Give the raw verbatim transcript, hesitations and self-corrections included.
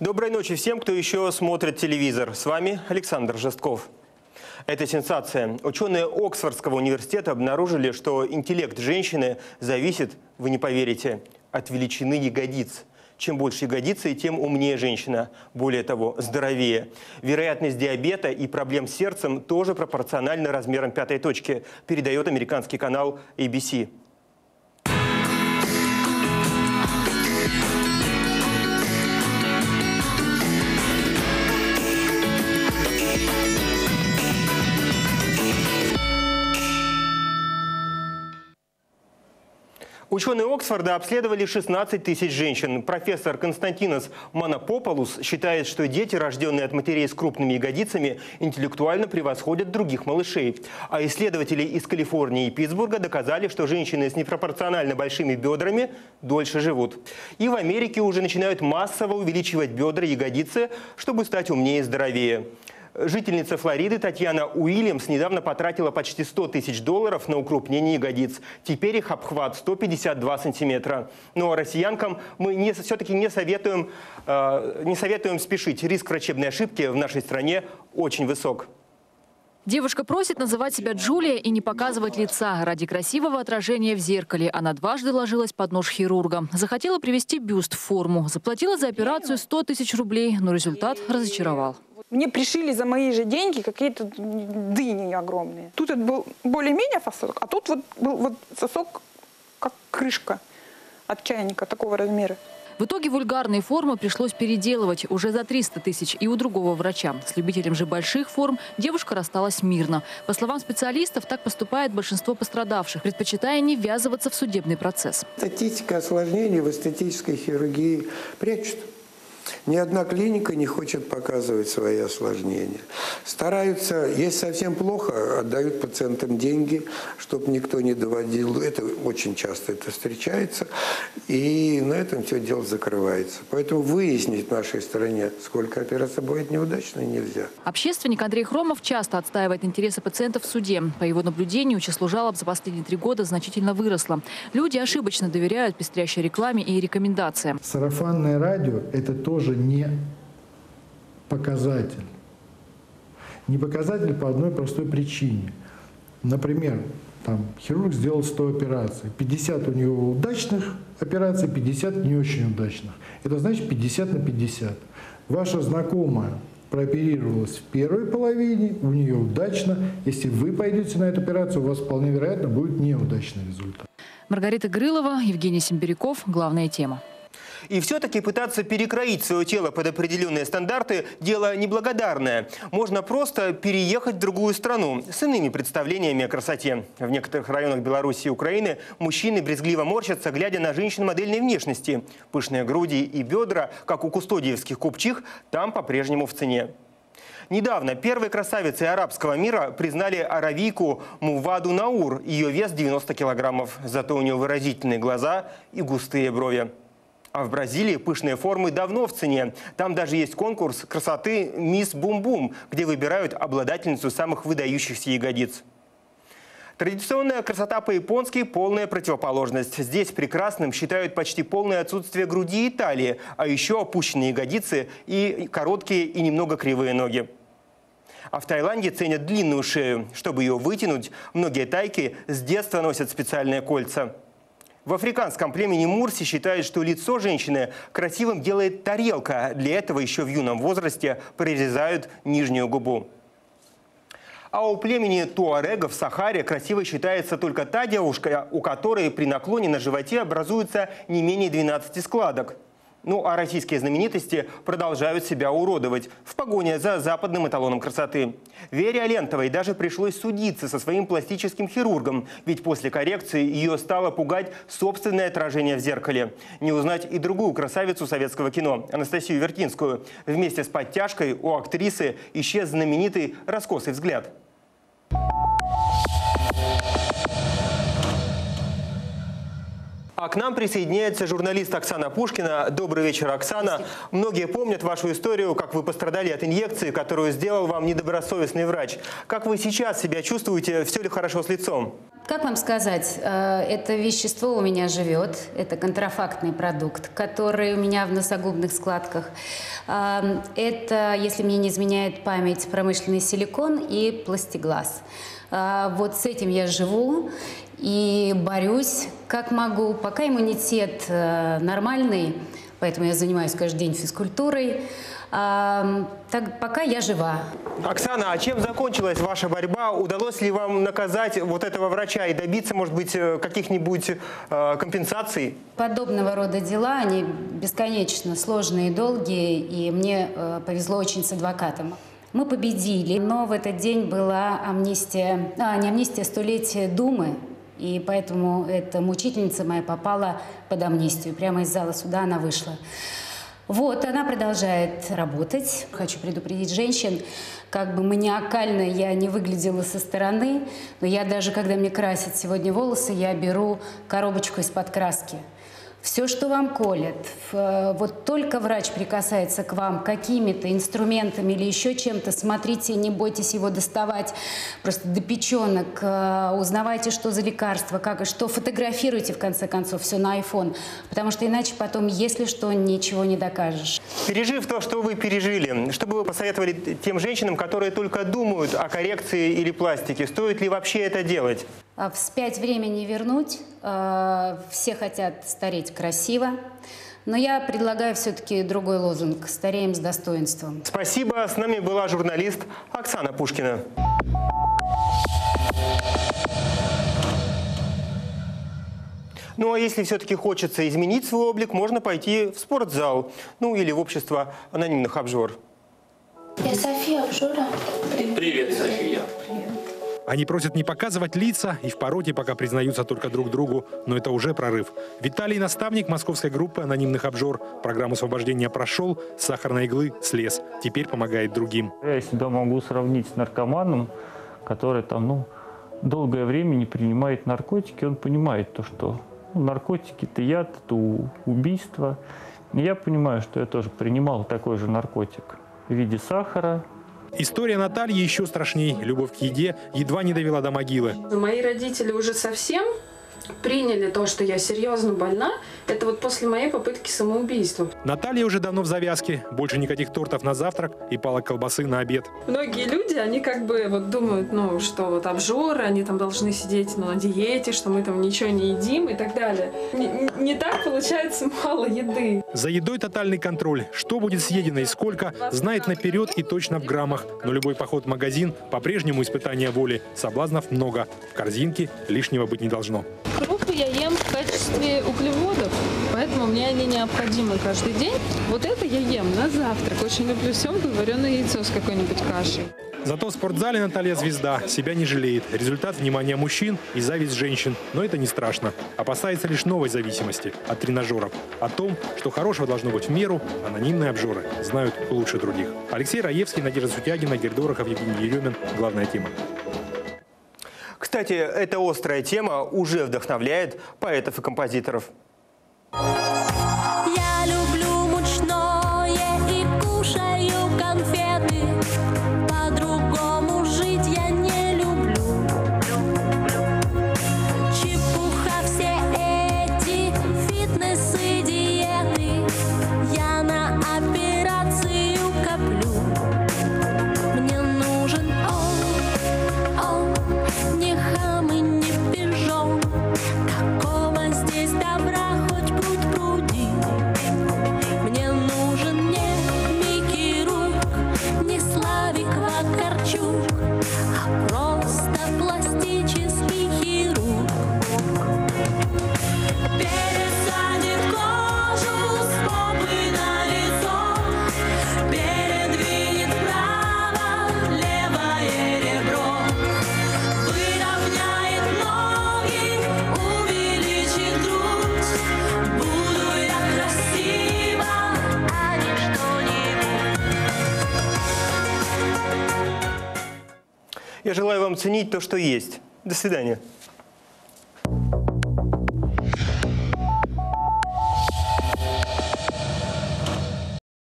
Доброй ночи всем, кто еще смотрит телевизор. С вами Александр Жестков. Это сенсация. Ученые Оксфордского университета обнаружили, что интеллект женщины зависит, вы не поверите, от величины ягодиц. Чем больше ягодицы, тем умнее женщина. Более того, здоровее. Вероятность диабета и проблем с сердцем тоже пропорциональна размерам пятой точки, передает американский канал эй би си. Ученые Оксфорда обследовали шестнадцать тысяч женщин. Профессор Константинос Манопопулос считает, что дети, рожденные от матерей с крупными ягодицами, интеллектуально превосходят других малышей. А исследователи из Калифорнии и Питтсбурга доказали, что женщины с непропорционально большими бедрами дольше живут. И в Америке уже начинают массово увеличивать бедра и ягодицы, чтобы стать умнее и здоровее. Жительница Флориды Татьяна Уильямс недавно потратила почти сто тысяч долларов на укрупнение ягодиц. Теперь их обхват сто пятьдесят два сантиметра. Но россиянкам мы не, все-таки не советуем, э, не советуем спешить. Риск врачебной ошибки в нашей стране очень высок. Девушка просит называть себя Джулия и не показывать лица ради красивого отражения в зеркале. Она дважды ложилась под нож хирурга. Захотела привести бюст в форму. Заплатила за операцию сто тысяч рублей, но результат разочаровал. Мне пришили за мои же деньги какие-то дыни огромные. Тут это был более-менее сосок, а тут вот был вот сосок, как крышка от чайника такого размера. В итоге вульгарные формы пришлось переделывать уже за триста тысяч и у другого врача. С любителем же больших форм девушка рассталась мирно. По словам специалистов, так поступает большинство пострадавших, предпочитая не ввязываться в судебный процесс. Статистика осложнений в эстетической хирургии прячет. Ни одна клиника не хочет показывать свои осложнения. Стараются, если совсем плохо, отдают пациентам деньги, чтобы никто не доводил. Это очень часто это встречается. И на этом все дело закрывается. Поэтому выяснить в нашей стране, сколько операций будет неудачной, нельзя. Общественник Андрей Хромов часто отстаивает интересы пациентов в суде. По его наблюдению, число жалоб за последние три года значительно выросло. Люди ошибочно доверяют пестрящей рекламе и рекомендациям. Сарафанное радио – это тоже не показатель. Не показатель по одной простой причине. Например, там, хирург сделал сто операций. пятьдесят у него удачных операций, пятьдесят не очень удачных. Это значит пятьдесят на пятьдесят. Ваша знакомая прооперировалась в первой половине, у нее удачно. Если вы пойдете на эту операцию, у вас вполне вероятно будет неудачный результат. Маргарита Грылова, Евгений Симбиряков. Главная тема. И все-таки пытаться перекроить свое тело под определенные стандарты – дело неблагодарное. Можно просто переехать в другую страну с иными представлениями о красоте. В некоторых районах Беларуси и Украины мужчины брезгливо морщатся, глядя на женщин модельной внешности. Пышные груди и бедра, как у кустодиевских купчих, там по-прежнему в цене. Недавно первой красавицей арабского мира признали аравийку Муваду Наур. Ее вес девяносто килограммов, зато у нее выразительные глаза и густые брови. А в Бразилии пышные формы давно в цене. Там даже есть конкурс красоты «Мисс Бум-бум», где выбирают обладательницу самых выдающихся ягодиц. Традиционная красота по-японски – полная противоположность. Здесь прекрасным считают почти полное отсутствие груди и талии, а еще опущенные ягодицы и короткие и немного кривые ноги. А в Таиланде ценят длинную шею. Чтобы ее вытянуть, многие тайки с детства носят специальные кольца. В африканском племени Мурси считают, что лицо женщины красивым делает тарелка. Для этого еще в юном возрасте прорезают нижнюю губу. А у племени Туарега в Сахаре красивой считается только та девушка, у которой при наклоне на животе образуется не менее двенадцати складок. Ну а российские знаменитости продолжают себя уродовать в погоне за западным эталоном красоты. Вере Алентовой даже пришлось судиться со своим пластическим хирургом, ведь после коррекции ее стало пугать собственное отражение в зеркале. Не узнать и другую красавицу советского кино, Анастасию Вертинскую. Вместе с подтяжкой у актрисы исчез знаменитый раскосый взгляд. А к нам присоединяется журналист Оксана Пушкина. Добрый вечер, Оксана. Многие помнят вашу историю, как вы пострадали от инъекции, которую сделал вам недобросовестный врач. Как вы сейчас себя чувствуете? Все ли хорошо с лицом? Как вам сказать, это вещество у меня живет, это контрафактный продукт, который у меня в носогубных складках. Это, если мне не изменяет память, промышленный силикон и пластиглаз. Вот с этим я живу и борюсь, как могу. Пока иммунитет нормальный, поэтому я занимаюсь каждый день физкультурой. А, так, пока я жива. Оксана, а чем закончилась ваша борьба? Удалось ли вам наказать вот этого врача и добиться, может быть, каких-нибудь э, компенсаций? Подобного рода дела, они бесконечно сложные и долгие, и мне э, повезло очень с адвокатом. Мы победили, но в этот день была амнистия, а, не амнистия, столетие Думы, и поэтому эта мучительница моя попала под амнистию. Прямо из зала суда она вышла. Вот, она продолжает работать. Хочу предупредить женщин, как бы маниакально я не выглядела со стороны, но я даже, когда мне красят сегодня волосы, я беру коробочку из-под краски. Все, что вам колят, вот только врач прикасается к вам какими-то инструментами или еще чем-то, смотрите, не бойтесь его доставать, просто до печенок, узнавайте, что за лекарство, как и что, фотографируйте, в конце концов, все на айфон, потому что иначе потом, если что, ничего не докажешь. Пережив то, что вы пережили, что бы вы посоветовали тем женщинам, которые только думают о коррекции или пластике, стоит ли вообще это делать? Вспять время не вернуть, все хотят стареть красиво, но я предлагаю все-таки другой лозунг: «Стареем с достоинством». Спасибо, с нами была журналист Оксана Пушкина. Ну а если все-таки хочется изменить свой облик, можно пойти в спортзал, ну или в общество анонимных обжор. Я София Обжора. Привет, София. Привет. Они просят не показывать лица и в породе пока признаются только друг другу, но это уже прорыв. Виталий – наставник московской группы анонимных обжор. Программу освобождения прошел, с сахарной иглы слез. Теперь помогает другим. Я себя могу сравнить с наркоманом, который там, ну, долгое время не принимает наркотики. Он понимает то, что ну, наркотики – это яд, это убийство. И я понимаю, что я тоже принимал такой же наркотик в виде сахара. История Натальи еще страшней. Любовь к еде едва не довела до могилы. Мои родители уже совсем приняли то, что я серьезно больна. Это вот после моей попытки самоубийства. Наталья уже давно в завязке. Больше никаких тортов на завтрак и палок колбасы на обед. Многие люди, они как бы вот думают, ну, что вот обжоры, они там должны сидеть, ну, на диете, что мы там ничего не едим и так далее. Не, не так получается, мало еды. За едой тотальный контроль. Что будет съедено и сколько, знает наперед и точно в граммах. Но любой поход в магазин по-прежнему испытание воли. Соблазнов много. В корзинке лишнего быть не должно. Крупы я ем в качестве углеводов, поэтому мне они необходимы каждый день. Вот это я ем на завтрак. Очень люблю семгу и вареное яйцо с какой-нибудь кашей. Зато в спортзале Наталья звезда, себя не жалеет. Результат внимания мужчин и зависть женщин. Но это не страшно. Опасается лишь новой зависимости от тренажеров. О том, что хорошего должно быть в меру, анонимные обжоры знают лучше других. Алексей Раевский, Надежда Сутягина, Гердорохов, Евгений Еремин. Главная тема. Кстати, эта острая тема уже вдохновляет поэтов и композиторов. Я люблю мучное и кушаю конфеты. По-другому жить я не люблю. Чепуха все эти фитнесы, диеты. Я на операцию коплю. Мне нужен он, он. Ни хам и не пижон, какого здесь добра хоть пруд пруди. Мне нужен не Микки Рук, не Славик Вакарчук, а просто пластический хирург. Пересадит кожу с попы на лицо, передвинет право, левое ребро. Я желаю вам ценить то, что есть. До свидания.